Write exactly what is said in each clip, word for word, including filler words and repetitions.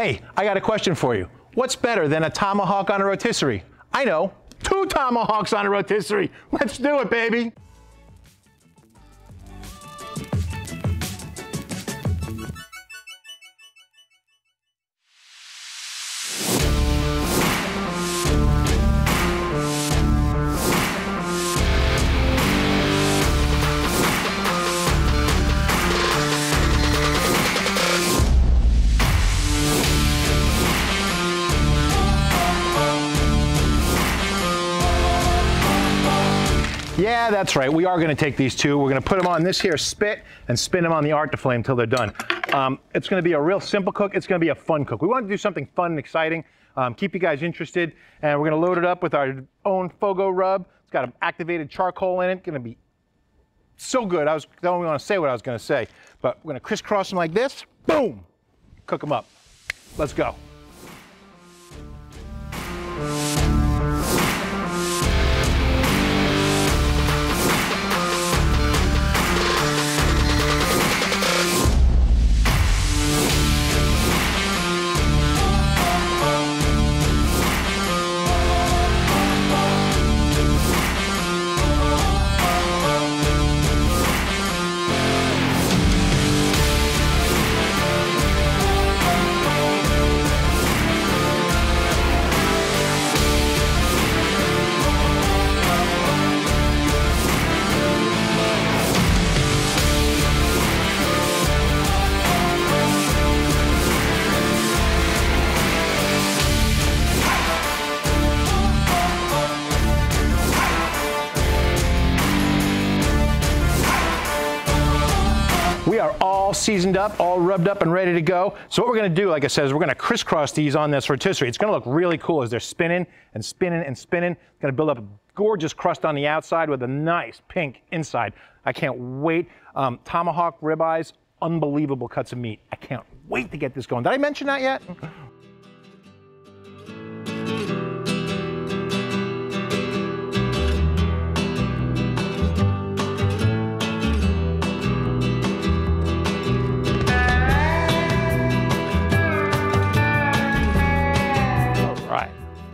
Hey, I got a question for you. What's better than a tomahawk on a rotisserie? I know, two tomahawks on a rotisserie. Let's do it, baby. Yeah, that's right. We are going to take these two. We're going to put them on this here spit and spin them on the Arteflame till they're done. Um, it's going to be a real simple cook. It's going to be a fun cook. We want to do something fun and exciting, um, keep you guys interested. And we're going to load it up with our own FOGO rub. It's got an activated charcoal in it. It's going to be so good. I was, don't even want to say what I was going to say, but we're going to crisscross them like this. Boom! Cook them up. Let's go. We are all seasoned up, all rubbed up and ready to go. So what we're gonna do, like I said, is we're gonna crisscross these on this rotisserie. It's gonna look really cool as they're spinning and spinning and spinning. It's gonna build up a gorgeous crust on the outside with a nice pink inside. I can't wait. Um, tomahawk ribeyes, unbelievable cuts of meat. I can't wait to get this going. Did I mention that yet?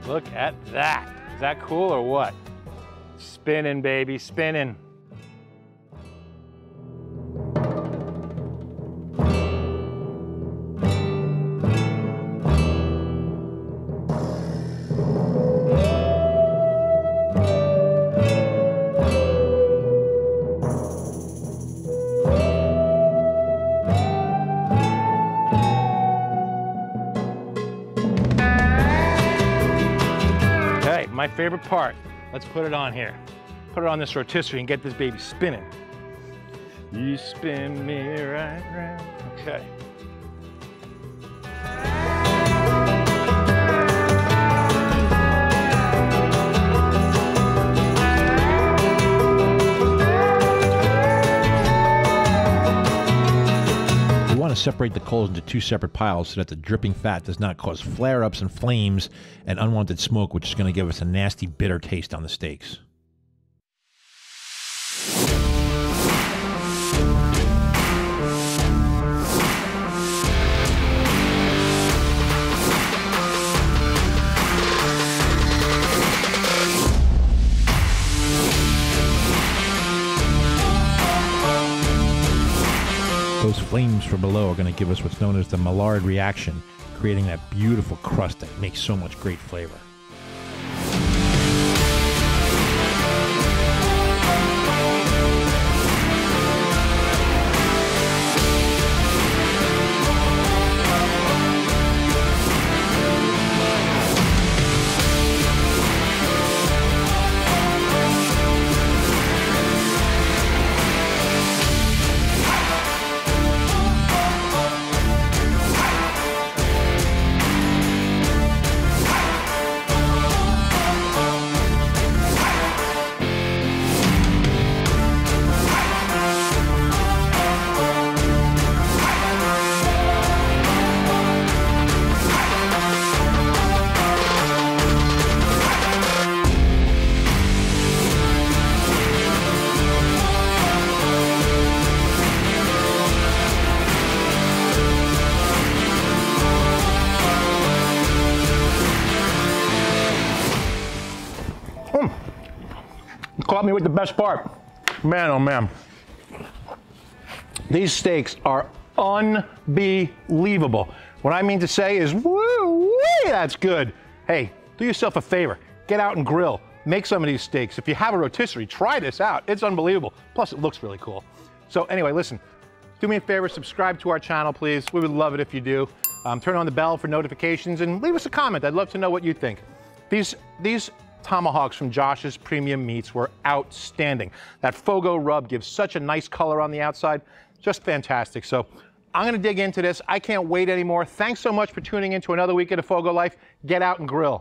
Look at that. Is that cool or what? Spinning, baby, spinning. My favorite part. Let's put it on here. Put it on this rotisserie and get this baby spinning. You spin me right round. Okay. Separate the coals into two separate piles so that the dripping fat does not cause flare-ups and flames and unwanted smoke, which is going to give us a nasty bitter taste on the steaks. Those flames from below are going to give us what's known as the Maillard reaction, creating that beautiful crust that makes so much great flavor. help me with the best part. Man, oh man. These steaks are unbelievable. What I mean to say is, woo, that's good. Hey, do yourself a favor. Get out and grill. Make some of these steaks. If you have a rotisserie, try this out. It's unbelievable. Plus, it looks really cool. So anyway, listen, do me a favor, subscribe to our channel, please. We would love it if you do. Um, turn on the bell for notifications and leave us a comment. I'd love to know what you think. These, these tomahawks from Josh's Premium Meats were outstanding. That Fogo rub gives such a nice color on the outside. Just fantastic. So I'm gonna dig into this. I can't wait anymore. Thanks so much for tuning in to another week of the Fogo Life. Get out and grill.